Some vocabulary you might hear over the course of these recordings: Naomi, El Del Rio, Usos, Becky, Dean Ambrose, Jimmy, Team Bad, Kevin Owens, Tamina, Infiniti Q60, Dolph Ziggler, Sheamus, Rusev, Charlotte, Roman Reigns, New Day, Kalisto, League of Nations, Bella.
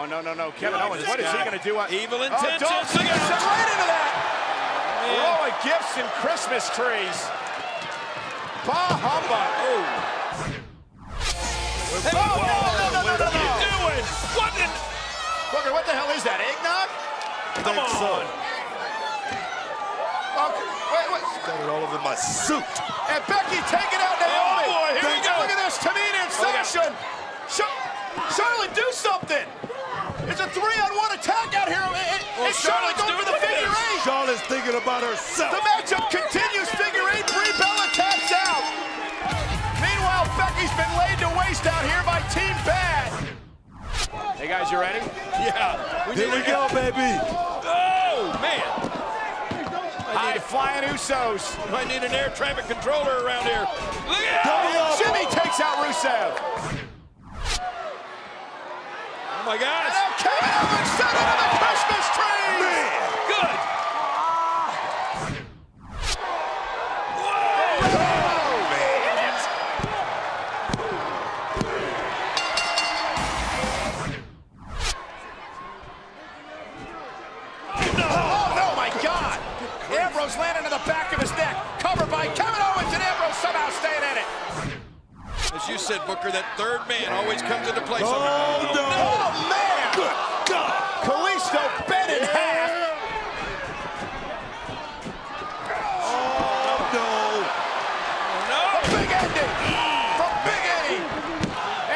Oh, no, no, no. Kevin Owens, what is he going to do? Evil intentions. Oh, Dolph Ziggler stepped right into that. Rolling gifts and Christmas trees. Bah humbug. Oh, no, no, no, no, no, no. What are you doing? What in... Booker, what the hell is that? Eggnog? Come on. Okay. Wait, wait. She's got it all over my suit. And Becky taking out Naomi. Oh, boy, here we go. Look at this. Tamina and Sasha. Charlotte, do something! It's a 3-on-1 attack out here. It's Charlotte going for the figure eight. Charlotte's thinking about herself. The matchup continues. Figure eight. Brie Bella taps out. Meanwhile, Becky's been laid to waste out here by Team Bad. Hey guys, you ready? Yeah. Here we go, baby. Oh man! High flying Usos. Might need an air traffic controller around here. Look at that! Jimmy takes out Rusev. Oh my God! Kevin Owens set into the Christmas tree. Man. Good. Whoa! Oh, man! Oh no! Oh no! My God! Ambrose landed in the back of his neck, covered by Kevin Owens, and Ambrose somehow stayed in it. As you said, Booker, that third man always comes into play. Oh, no. Oh, man. Good God. Kalisto bent in half. Oh, no. No. A big ending from Big Eddie.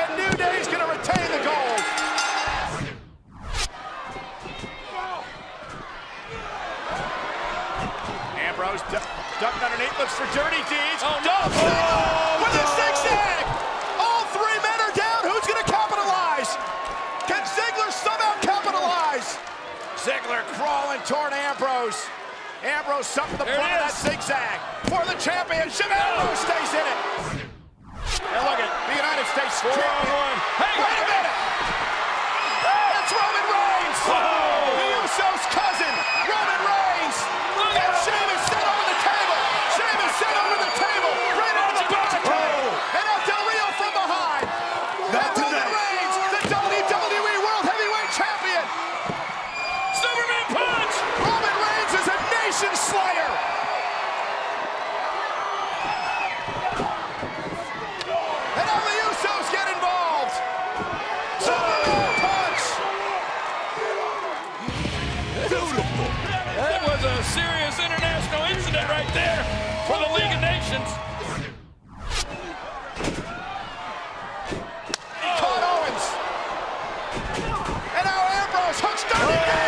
And New Day is going to retain the gold. Ambrose ducked underneath, looks for dirty deeds. Oh, no. With a zigzag. Ziggler crawling toward Ambrose. Ambrose sucked the front of that zigzag for the championship. Ambrose stays in it. And look at the United States champion. Hey, wait a minute! It's Roman Reigns. Whoa. The Usos' cousin, Roman Reigns. And Sheamus set over the table. Sheamus set over the table. Right out of the box. And El Del Rio from behind. Not and Roman Reigns, the WWE World Heavyweight Champion. Superman punch! Roman Reigns is a nation slayer! And all the Usos get involved! Superman punch! Beautiful! That was a serious international incident right there for the League of Nations. He caught Owens. And now Ambrose hooks Dirty